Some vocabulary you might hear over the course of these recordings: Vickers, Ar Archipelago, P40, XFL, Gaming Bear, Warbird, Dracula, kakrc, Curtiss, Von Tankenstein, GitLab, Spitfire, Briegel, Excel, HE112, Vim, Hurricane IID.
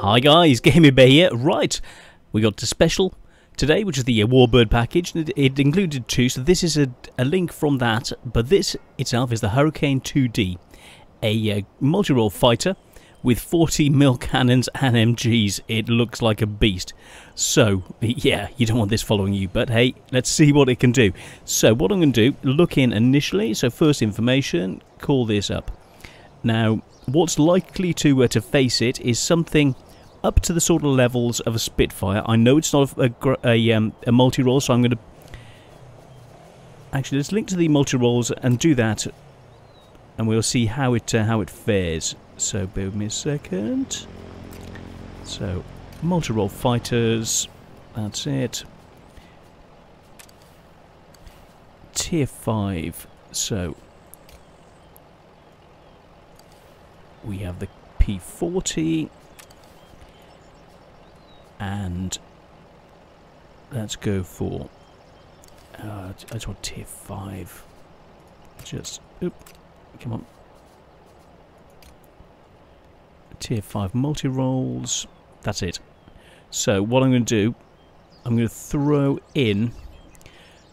Hi guys, GameIB here. Right, we got a special today, which is the Warbird package. It included two, so this is a link from that, but this itself is the Hurricane IID, a multi-role fighter with 40 mil cannons and MGs. It looks like a beast. So, yeah, you don't want this following you, but hey, let's see what it can do. So what I'm going to do, look in initially, so first information, call this up. Now, what's likely to face it is something up to the sort of levels of a Spitfire. I know it's not a multi-role, so I'm going to... Actually, let's link to the multi-rolls and do that, and we'll see how it fares. So, bear with me a second. So, multi-role fighters, that's it. Tier 5, so... We have the P40, and let's go for, I just want tier 5, just, oop, come on, tier 5 multi-rolls, that's it. So what I'm going to do, I'm going to throw in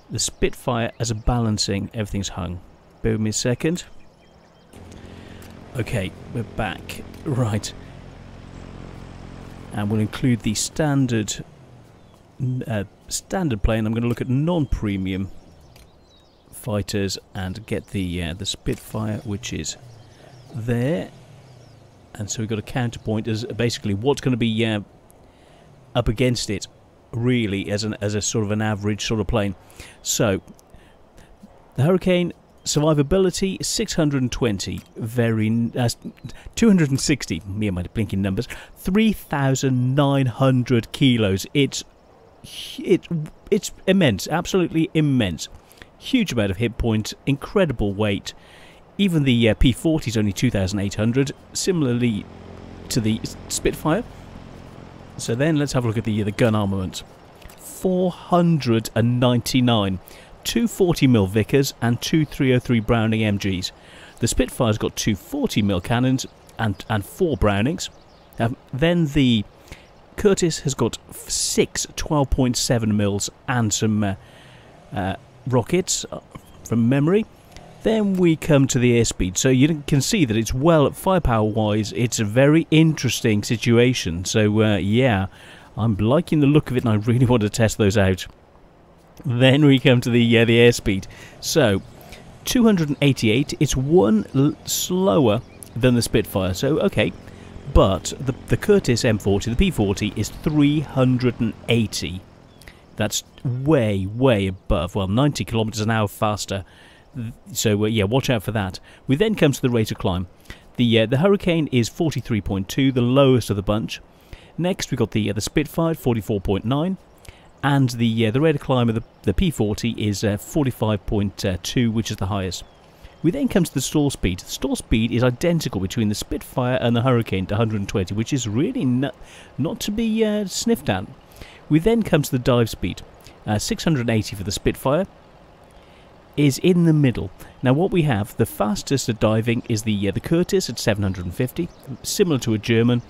the Spitfire as a balancing, everything's hung, bear with me a second. Okay, we're back. Right. And we'll include the standard plane. I'm going to look at non-premium fighters and get the Spitfire, which is there. And so we've got a counterpoint as basically what's going to be up against it, really, as a sort of an average sort of plane. So the Hurricane. Survivability 620, very 260. Me and my blinking numbers. 3,900 kilos. It's immense, absolutely immense. Huge amount of hit points, incredible weight. Even the P40 is only 2,800. Similarly to the Spitfire. So then let's have a look at the gun armament. 499. Two 40mm Vickers and two 303 Browning MGs. The Spitfire's got two 40mm cannons and four Brownings. Then the Curtiss has got six 12.7mm and some rockets from memory. Then we come to the airspeed. So you can see that it's well, firepower-wise, it's a very interesting situation. So yeah, I'm liking the look of it and I really want to test those out. Then we come to the airspeed. So 288, it's one slower than the Spitfire, so okay, but the Curtiss M40, the P40 is 380. That's way above, well, 90 kilometers an hour faster, so yeah, watch out for that. We then come to the rate of climb. The Hurricane is 43.2, the lowest of the bunch. Next we've got the Spitfire, 44.9. And the rate of climb of the P40 is 45.2, which is the highest. We then come to the stall speed. The stall speed is identical between the Spitfire and the Hurricane to 120, which is really not to be sniffed at. We then come to the dive speed. 680 for the Spitfire is in the middle. Now what we have, the fastest at diving is the Curtiss at 750, similar to a German.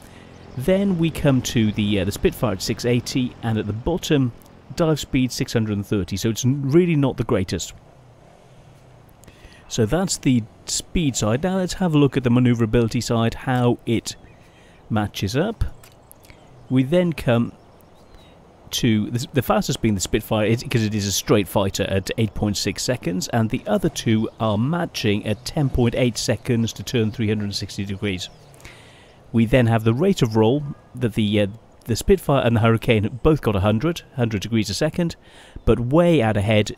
Then we come to the Spitfire at 680, and at the bottom, dive speed 630, so it's really not the greatest. So that's the speed side. Now let's have a look at the manoeuvrability side, how it matches up. We then come to the fastest being the Spitfire, because it is a straight fighter at 8.6 seconds, and the other two are matching at 10.8 seconds to turn 360 degrees. We then have the rate of roll that the Spitfire and the Hurricane both got 100 degrees a second, but way out ahead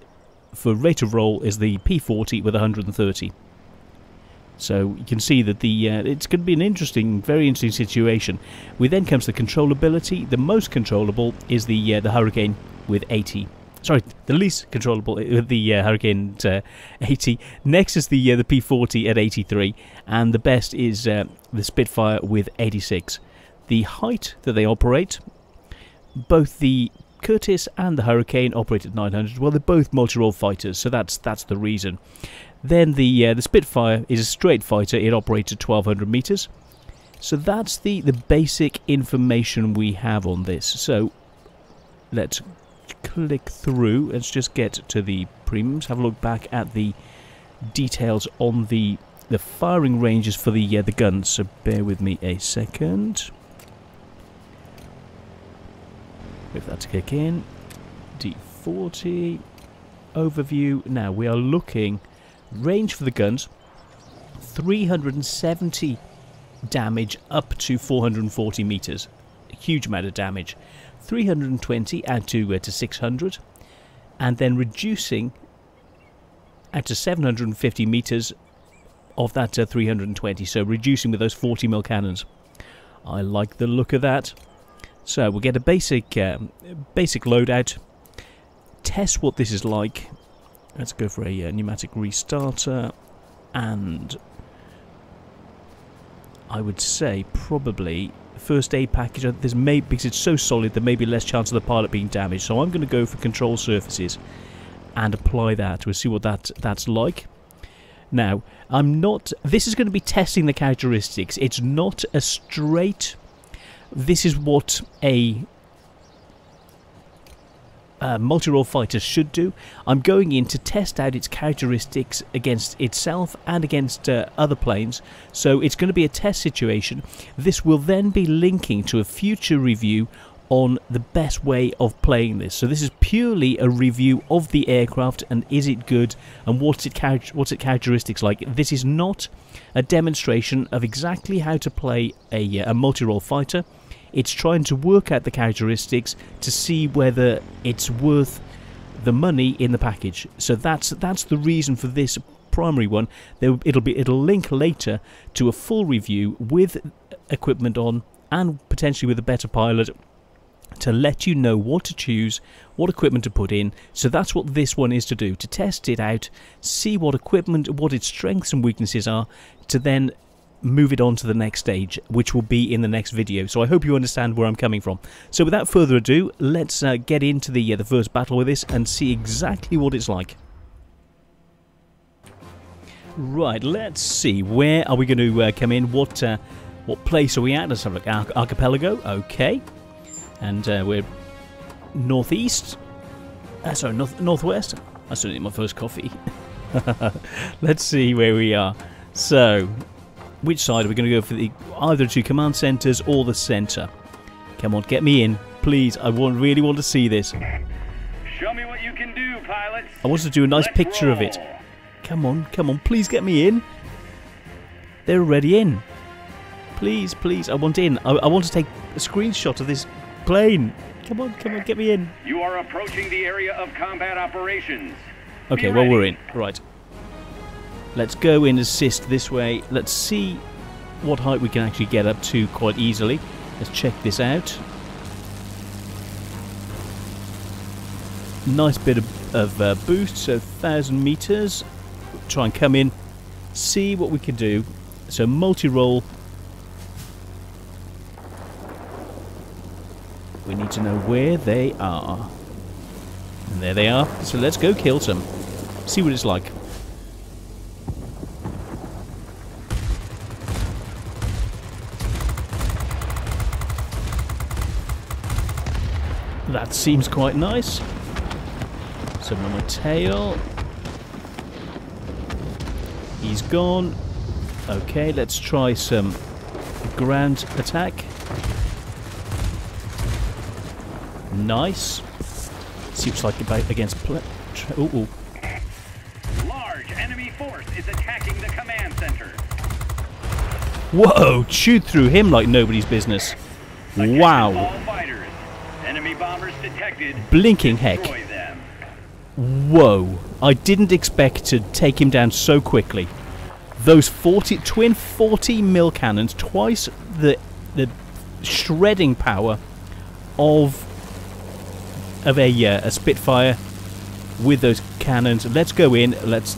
for rate of roll is the P40 with 130. So you can see that it's going to be an interesting, very interesting situation. We then comes to the controllability. The most controllable is the Hurricane with 80. Sorry, the least controllable with the Hurricane 80. Next is the P40 at 83, and the best is the Spitfire with 86. The height that they operate, both the Curtiss and the Hurricane operate at 900. Well, they're both multi-role fighters, so that's the reason. Then the Spitfire is a straight fighter. It operates at 1200 meters. So that's the basic information we have on this. So let's click through. Let's just get to the premiums. Have a look back at the details on the firing ranges for the guns. So bear with me a second. Wait for that to kick in. D40. Overview. Now we are looking range for the guns. 370 damage up to 440 meters. A huge amount of damage. 320 out to 600, and then reducing out to 750 meters of that 320. So reducing with those 40 mil cannons. I like the look of that. So we'll get a basic loadout. Test what this is like. Let's go for a pneumatic restarter, and I would say probably first aid package. This may, because it's so solid, there may be less chance of the pilot being damaged. So I'm going to go for control surfaces and apply that. We'll see what that's like. Now I'm not. This is going to be testing the characteristics. It's not a straight. This is what a multi-role fighter should do. I'm going in to test out its characteristics against itself and against other planes, so it's going to be a test situation. This will then be linking to a future review on the best way of playing this. So this is purely a review of the aircraft, and is it good, and what's its characteristics like. This is not a demonstration of exactly how to play a multi-role fighter. It's trying to work out the characteristics to see whether it's worth the money in the package. So that's the reason for this primary one. It'll link later to a full review with equipment on, and potentially with a better pilot, to let you know what to choose, what equipment to put in. So that's what this one is to do, to test it out, see what equipment, what its strengths and weaknesses are, to then move it on to the next stage, which will be in the next video. So I hope you understand where I'm coming from. So without further ado, let's get into the first battle with this and see exactly what it's like. Right, let's see, where are we going to come in? What place are we at? Let's have a look. Archipelago, okay, and we're northeast. Sorry, northwest. I still need my first coffee. Let's see where we are. So, which side are we going to go for? Either two command centres or the centre? Come on, get me in, please. Really want to see this. Show me what you can do, pilots. I want to do a nice picture of it. Come on, come on, please get me in. They're already in. Please, please, I want in. I want to take a screenshot of this plane. Come on, come on, get me in. You are approaching the area of combat operations. Okay, well, we're in. Right. Let's go in, assist this way. Let's see what height we can actually get up to quite easily. Let's check this out. Nice bit of boost, so 1,000 meters. Try and come in, see what we can do. So multi-roll. We need to know where they are. And there they are. So let's go kill some. See what it's like. That seems quite nice. Something on my tail. He's gone. Okay, let's try some ground attack. Nice. Seems like about against. Oh, large enemy force is attacking the command center. Whoa! Chewed through him like nobody's business. Wow. Blinking heck. Whoa, I didn't expect to take him down so quickly. Those twin 40 mil cannons, twice the shredding power of a Spitfire with those cannons. Let's go in, let's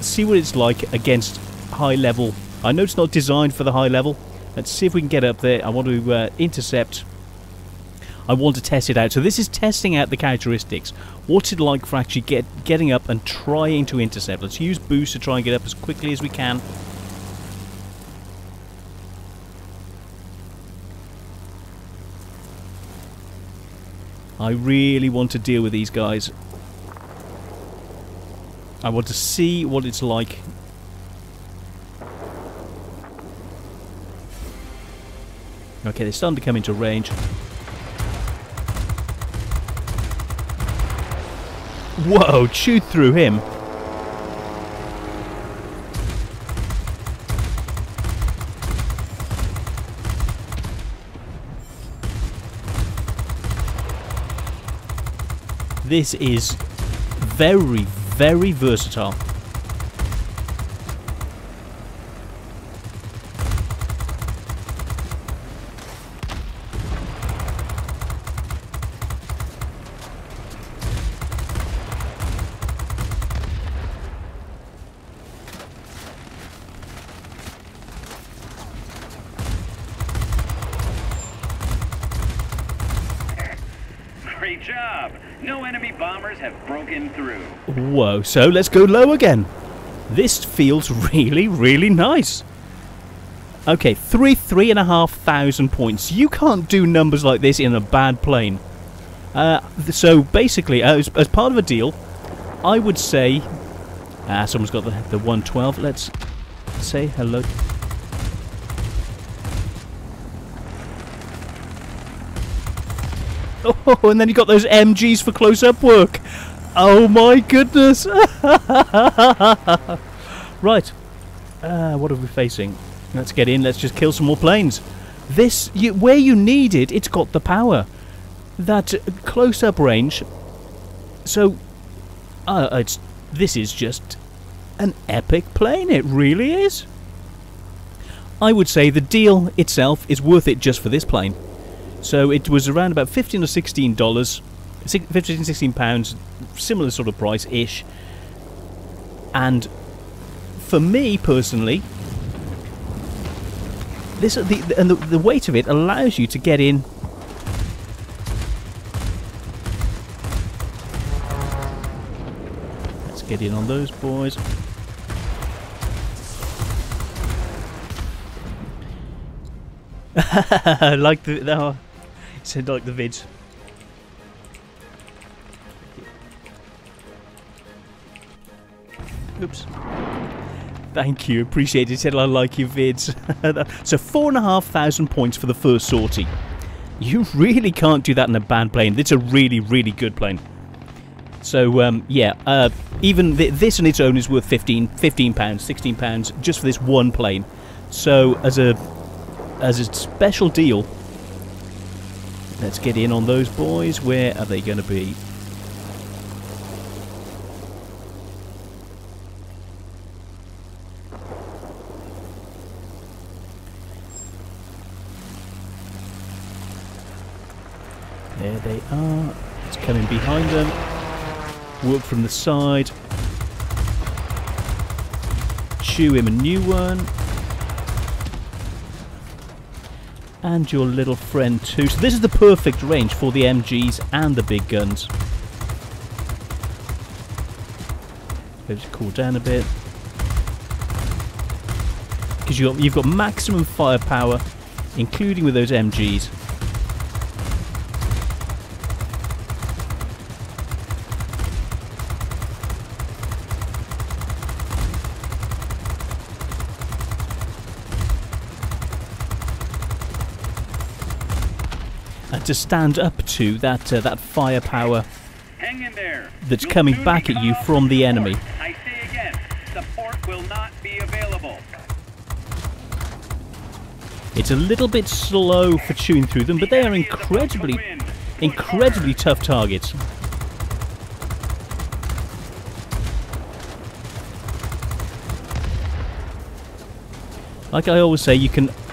see what it's like against high level. I know it's not designed for the high level. Let's see if we can get up there. I want to intercept. I want to test it out. So this is testing out the characteristics. What's it like for actually getting up and trying to intercept? Let's use boost to try and get up as quickly as we can. I really want to deal with these guys. I want to see what it's like. Okay, they're starting to come into range. Whoa, chewed through him. This is very, very versatile. Great job! No enemy bombers have broken through. Whoa, so let's go low again. This feels really, really nice. Okay, 3,500 points. You can't do numbers like this in a bad plane. So basically, as part of a deal, I would say... someone's got the 112. Let's say hello. Oh, and then you got those MGs for close-up work. Oh my goodness! Right, what are we facing? Let's get in. Let's just kill some more planes. This, where you need it, it's got the power. That close-up range. So, this is just an epic plane. It really is. I would say the deal itself is worth it just for this plane. So it was around about $15 or $16, £15, £16, similar sort of price-ish. And for me personally, this the weight of it allows you to get in. Let's get in on those boys. Like the. Said like the vids. Oops. Thank you, appreciate it. Said I like your vids. So 4,500 points for the first sortie. You really can't do that in a bad plane. It's a really, really good plane. So yeah, even this on its own is worth £15, £16 just for this one plane. So as a special deal. Let's get in on those boys. Where are they going to be? There they are. Let's come in behind them. Work from the side. Chew him a new one. And your little friend too. So this is the perfect range for the MGs and the big guns. Let's cool down a bit. Because you've got maximum firepower, including with those MGs. To stand up to that that firepower that's coming back at you from the enemy. I say again, support will not be available. It's a little bit slow for chewing through them, but they are incredibly tough targets. Like I always say,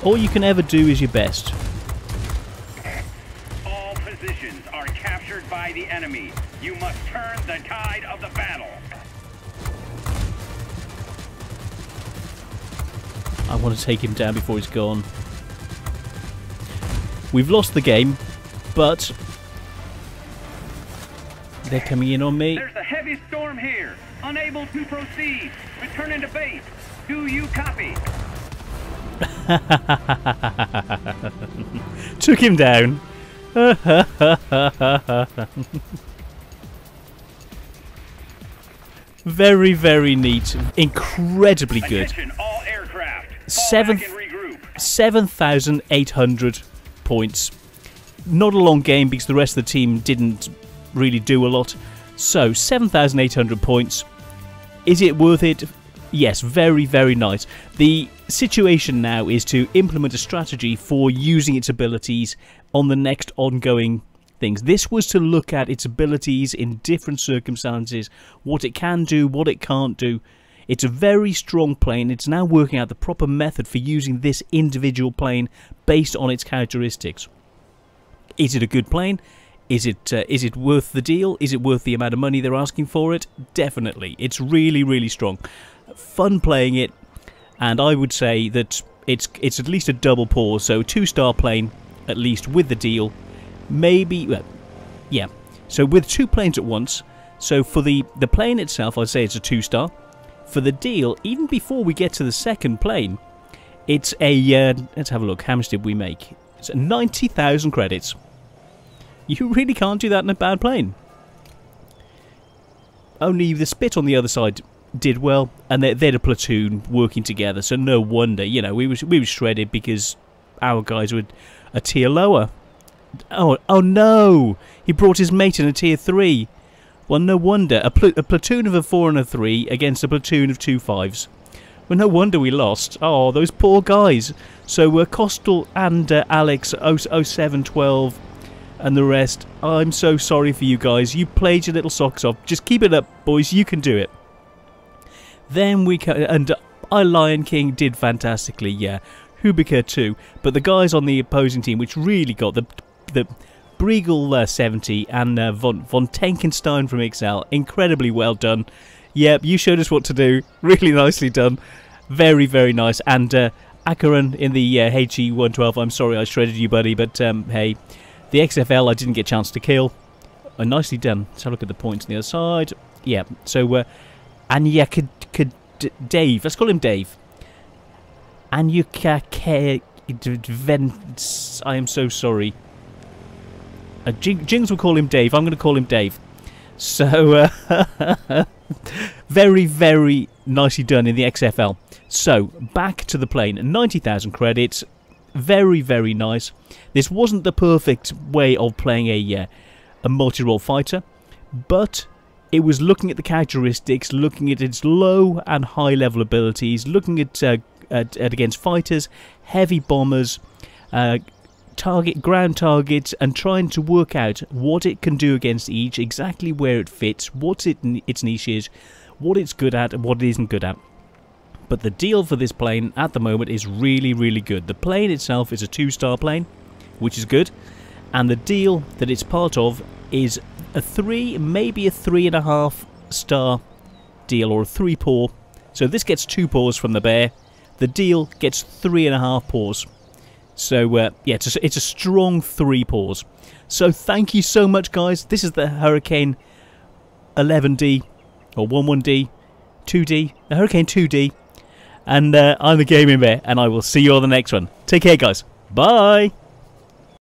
all you can ever do is your best. By the enemy, you must turn the tide of the battle. I want to take him down before he's gone. We've lost the game, but they're coming in on me. There's a heavy storm here. Unable to proceed. Returning to base. Do you copy? Took him down. Very, very neat. Incredibly good. 7,800 points. Not a long game because the rest of the team didn't really do a lot. So 7,800 points. Is it worth it? Yes, very, very nice. The situation now is to implement a strategy for using its abilities on the next ongoing things. This was to look at its abilities in different circumstances, what it can do, what it can't do. It's a very strong plane. It's now working out the proper method for using this individual plane based on its characteristics. Is it a good plane? Is it worth the deal? Is it worth the amount of money they're asking for it? Definitely. It's really, really strong. Fun playing it, and I would say that it's at least a double pour, so 2-star plane, at least with the deal. Maybe, well, yeah. So with 2 planes at once, so for the plane itself, I'd say it's a 2-star. For the deal, even before we get to the second plane, it's a, let's have a look, how much did we make? It's 90,000 credits. You really can't do that in a bad plane. Only the Spit on the other side did well, and they're a platoon working together, so no wonder, you know, we were shredded because our guys were a tier lower. Oh no! He brought his mate in a tier 3. Well, no wonder. A platoon of a 4 and a 3 against a platoon of 2 5s. Well, no wonder we lost. Oh, those poor guys. So Costal and Alex 0712 and the rest, I'm so sorry for you guys. You played your little socks off. Just keep it up, boys. You can do it. Then we can... And our Lion King did fantastically, yeah. Hubika too. But the guys on the opposing team, which really got the Briegel 70 and Von Tankenstein from Excel, incredibly well done. Yep, you showed us what to do. Really nicely done. Very, very nice. And Akaran in the HE112, I'm sorry I shredded you, buddy, but hey... The XFL I didn't get a chance to kill. Nicely done. Let's have a look at the points on the other side. Yeah, so Anyaka Dave. Let's call him Dave. Anyaka Vents. I am so sorry. Jings will call him Dave. I'm going to call him Dave. So, very, very nicely done in the XFL. So, back to the plane. 90,000 credits. Very, very nice. This wasn't the perfect way of playing a multi-role fighter, but it was looking at the characteristics, looking at its low and high level abilities, looking at against fighters, heavy bombers, ground targets, and trying to work out what it can do against each, exactly where it fits, what its niche is, what it's good at, and what it isn't good at. But the deal for this plane at the moment is really, really good. The plane itself is a 2-star plane, which is good. And the deal that it's part of is a 3, maybe a 3.5-star deal, or a 3-paw. So this gets 2 paws from the bear. The deal gets 3.5 paws. So, yeah, it's a strong 3 paws. So thank you so much, guys. This is the Hurricane 11D, or 11D, 2D, the Hurricane 2D. And I'm the Gaming Bear, and I will see you on the next one. Take care, guys. Bye!